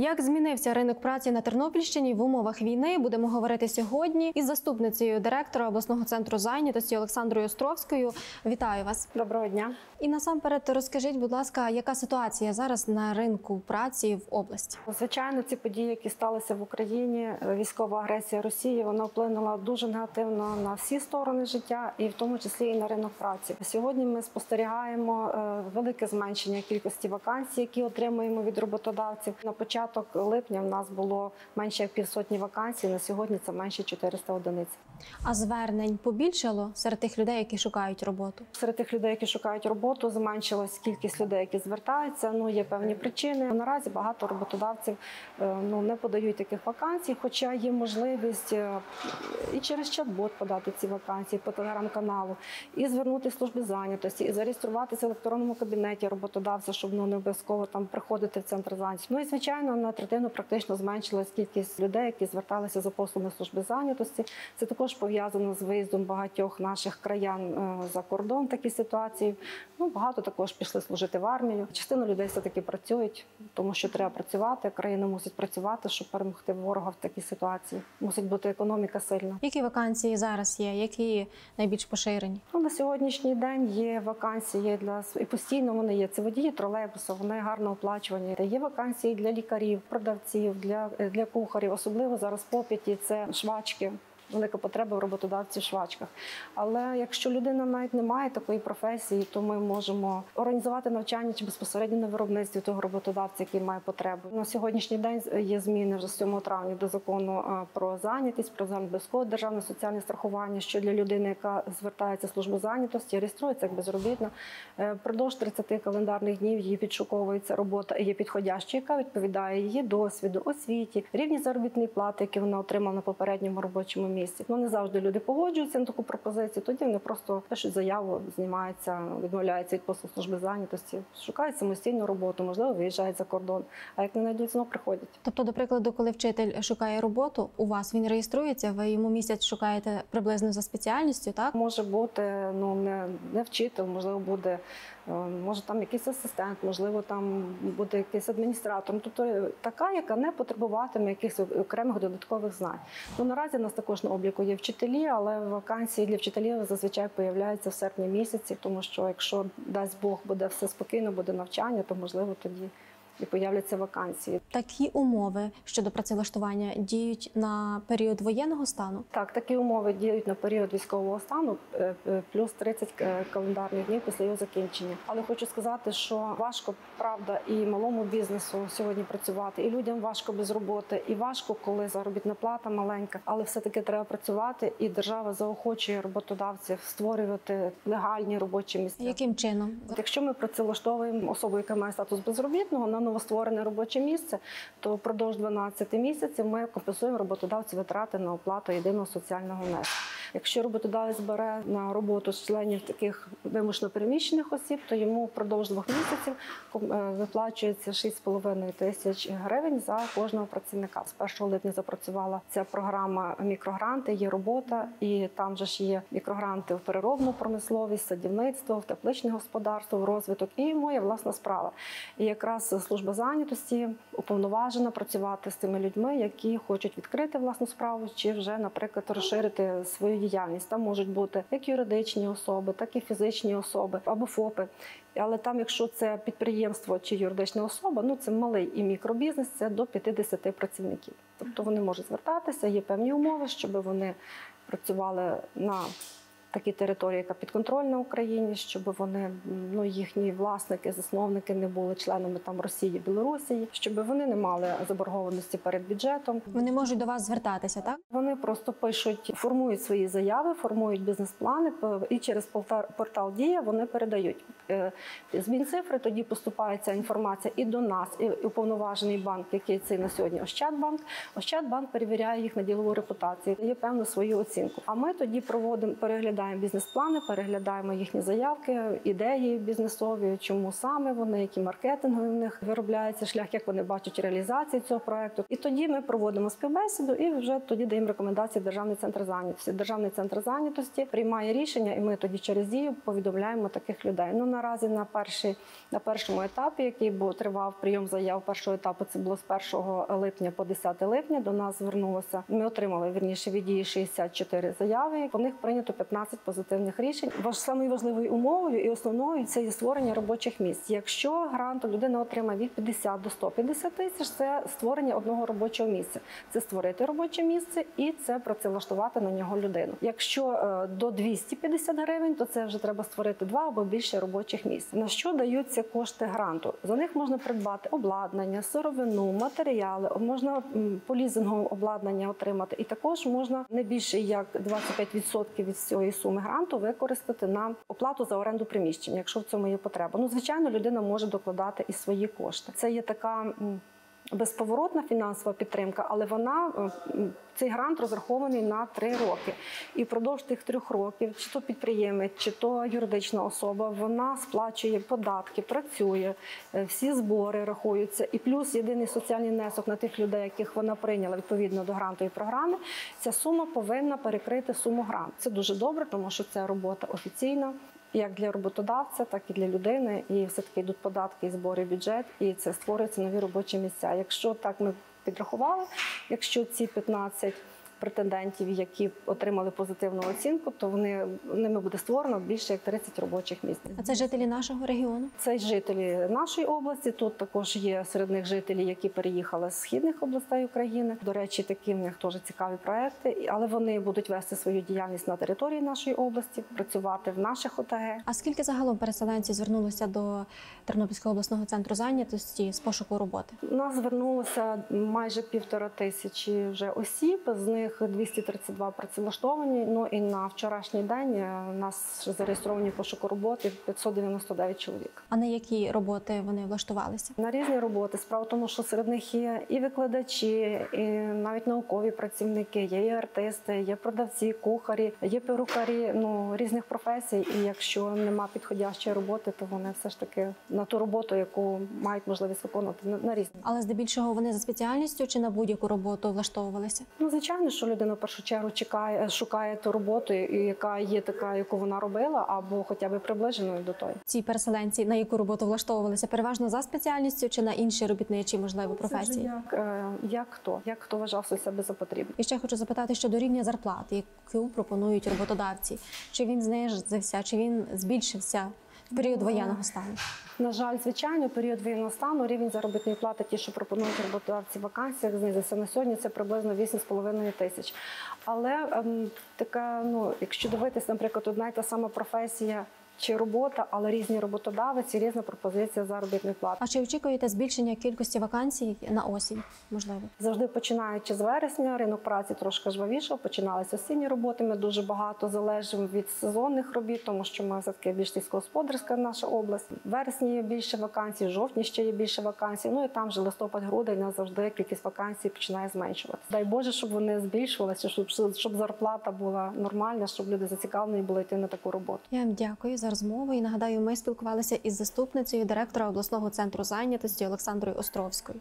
Як змінився ринок праці на Тернопільщині в умовах війни, будемо говорити сьогодні із заступницею директора обласного центру зайнятості Олександрою Островською. Вітаю вас. Доброго дня. І насамперед розкажіть, будь ласка, яка ситуація зараз на ринку праці в області? Звичайно, ці події, які сталися в Україні, військова агресія Росії, вона вплинула дуже негативно на всі сторони життя, і в тому числі і на ринок праці. Сьогодні ми спостерігаємо велике зменшення кількості вакансій, які отримуємо від роботодавців. На початок липня в нас було менше як 500 вакансій, на сьогодні це менше 400 одиниць. А звернень побільшало серед тих людей, які шукають роботу? Серед тих людей, які шукають роботу, зменшилась кількість людей, які звертаються. Є певні причини. Наразі багато роботодавців не подають таких вакансій, хоча є можливість і через чат-бот подати ці вакансії по телеграм-каналу, і звернутися в служби зайнятості, і зареєструватися в електронному кабінеті роботодавця, щоб не обов'язково приходити в центр зайнятості. І, звичайно, на третину практично зменшилась кількість людей, які зверталися за послугами служби зайнятості. Це також пов'язано з виїздом багатьох наших краян за кордон, такі ситуації. Багато також пішли служити в армію. Частина людей все-таки працюють, тому що треба працювати, країна мусить працювати, щоб перемогти ворога в такій ситуації. Мусить бути економіка сильна. Які вакансії зараз є, які найбільш поширені? На сьогоднішній день є вакансії і постійно вони є. Це водії тролейбусу, вони гарно оплачувані. Є вакансії для лікарів, продавців, для кухарів, особливо зараз попиті, це швачки. Велика потреба в роботодавців в швачках. Але якщо людина навіть не має такої професії, то ми можемо організувати навчання чи безпосередньо на виробництві того роботодавця, який має потребу. На сьогоднішній день є зміни вже з 7 травня до закону про зайнятість, про загальнообов'язкове державне соціальне страхування, що для людини, яка звертається в службу зайнятості, реєструється як безробітна, впродовж 30 календарних днів її підшуковується робота і є підходяща, яка відповідає її досвіду, освіті, рівні заробітної плати, які вона отримала на попередньому робочому місці. Не завжди люди погоджуються на таку пропозицію, тоді вони просто пишуть заяву, знімаються, відмовляються від послуг служби зайнятості, шукають самостійну роботу, можливо, виїжджають за кордон, а як не знайдуть, знову приходять. Тобто, до прикладу, коли вчитель шукає роботу, у вас він реєструється, ви йому місяць шукаєте приблизно за спеціальністю, так? Може бути, не вчитель, можливо, буде, може там якийсь асистент, можливо, там буде якийсь адміністратор, тобто така, яка не потребуватиме якихось окремих додаткових знань. Наразі нас також на обліку є вчителі, але вакансії для вчителів зазвичай з'являються в серпні місяці, тому що якщо, дасть Бог, буде все спокійно, буде навчання, то, можливо, тоді і з'являться вакансії. Такі умови щодо працевлаштування діють на період воєнного стану? Так, такі умови діють на період військового стану, плюс 30 календарних днів після його закінчення. Але хочу сказати, що важко, правда, і малому бізнесу сьогодні працювати, і людям важко без роботи, і важко, коли заробітна плата маленька, але все-таки треба працювати, і держава заохочує роботодавців створювати легальні робочі місця. Яким чином? Якщо ми працевлаштовуємо особу, яка має статус безробітного, на новостворене робоче місце, то впродовж 12 місяців ми компенсуємо роботодавцю витрати на оплату єдиного соціального внеску. Якщо роботодавець бере на роботу членів таких вимушено переміщених осіб, то йому впродовж 2 місяців виплачується 6,5 тисяч гривень за кожного працівника. З 1 липня запрацювала ця програма «Мікрогранти», є робота, і там же ж є мікрогранти в переробну промисловість, садівництво, в тепличне господарство, в розвиток і моя власна справа. І якраз служба зайнятості уповноважена працювати з тими людьми, які хочуть відкрити власну справу чи вже, наприклад, розширити свою діяльність. Там можуть бути як юридичні особи, так і фізичні особи або ФОПи. Але там, якщо це підприємство чи юридична особа, це малий і мікробізнес, це до 50 працівників. Тобто вони можуть звертатися, є певні умови, щоб вони працювали на такій території, яка підконтрольна Україні, щоб вони, їхні власники, засновники не були членами Росії, Білорусі, щоб вони не мали заборгованості перед бюджетом. Вони можуть до вас звертатися, так? Вони просто пишуть, формують свої заяви, формують бізнес-плани і через портал «Дія» вони передають. З Мінцифри тоді поступає ця інформація і до нас, і уповноважений банк, який це на сьогодні Ощадбанк. Ощадбанк перевіряє їх на ділову репутацію, дає певну свою оцінку. А ми тоді проводимо перегляд переглядаємо бізнес-плани, переглядаємо їхні заявки, ідеї бізнесові, чому саме вони, які маркетингові в них виробляється шлях, як вони бачать реалізацію цього проекту. І тоді ми проводимо співбесіду і вже тоді даємо рекомендації в Державний центр зайнятості. Державний центр зайнятості приймає рішення, і ми тоді через дію повідомляємо таких людей. Ну, наразі на першому етапі, який тривав прийом заяв першого етапу, це було з 1 липня по 10 липня, до нас звернулося. Ми отримали, вірніше, від дії 64 заяви, по них прийнято 15 позитивних рішень. Самою важливою умовою і основною це є створення робочих місць. Якщо гранту людина отримає від 50 до 150 тисяч, це створення одного робочого місця. Це створити робоче місце і це працевлаштувати на нього людину. Якщо до 250 гривень, то це вже треба створити 2 або більше робочих місць. На що даються кошти гранту? За них можна придбати обладнання, сировину, матеріали, можна по лізингу обладнання отримати. І також можна не більше як 25% від цієї суми гранту використати на оплату за оренду приміщень, якщо в цьому є потреба. Ну, звичайно, людина може докладати і свої кошти. Це є така безповоротна фінансова підтримка, але цей грант розрахований на 3 роки. І впродовж тих 3 років, чи то підприємець, чи то юридична особа, вона сплачує податки, працює, всі збори рахуються. І плюс єдиний соціальний внесок на тих людей, яких вона прийняла відповідно до грантової програми, ця сума повинна перекрити суму гранту. Це дуже добре, тому що це робота офіційна, як для роботодавця, так і для людини. І все-таки йдуть податки і збори в бюджет, і це створюються нові робочі місця. Якщо так ми підрахували, якщо ці 15 претендентів, які отримали позитивну оцінку, то ними буде створено більше як 30 робочих місць. А це жителі нашого регіону? Це жителі нашої області. Тут також є серед них жителі, які переїхали з східних областей України. До речі, такі в них теж цікаві проекти, але вони будуть вести свою діяльність на території нашої області, працювати в наших ОТГ. А скільки загалом переселенців звернулося до Тернопільського обласного центру зайнятості з пошуку роботи? У нас звернулося майже 1,5 тисячі вже осіб, з них 232 працевлаштовані, ну і на вчорашній день у нас зареєстровані в пошуку роботи 599 чоловік. А на які роботи вони влаштувалися? На різні роботи. Справа в тому, що серед них є і викладачі, і навіть наукові працівники, є і артисти, є продавці, кухарі, є перукарі, ну, різних професій. І якщо нема підходящої роботи, то вони все ж таки на ту роботу, яку мають можливість виконувати, на різні. Але здебільшого вони за спеціальністю чи на будь-яку роботу влаштовувалися? Ну, звичайно, що людина в першу чергу шукає ту роботу, яка є така, яку вона робила, або хоча б приближеною до тої. Ці переселенці на яку роботу влаштовувалися? Переважно за спеціальністю чи на інші робітничі, можливо, професії? Як хто вважав себе за потрібне. І ще хочу запитати щодо рівня зарплати, яку пропонують роботодавці. Чи він знизився, чи він збільшився в період воєнного стану? На жаль, звичайно, в період воєнного стану рівень заробітної плати, ті, що пропонують роботодавці в вакансіях, знизився. На сьогодні це приблизно 8,5 тисяч. Але якщо дивитись, наприклад, одна й та сама професія чи робота, але різні роботодавці, різна пропозиція заробітної плати. А чи очікуєте збільшення кількості вакансій на осінь, можливо? Завжди починаючи з вересня, ринок праці трошки жвавішав, починалися осінні роботи. Ми дуже багато залежимо від сезонних робіт, тому що ми все-таки більш сільськогосподарська наша область. В вересні є більше вакансій, в жовтні ще є більше вакансій, ну і там вже листопад-грудень завжди кількість вакансій починає зменшуватися. Дай Боже, щоб вони збільшувалися, щоб зарплата була нормальна, щоб люди зацікавлені були йти на таку роботу. Я вам дякую за розмову і нагадаю, ми спілкувалися із заступницею директора обласного центру зайнятості Олександрою Островською.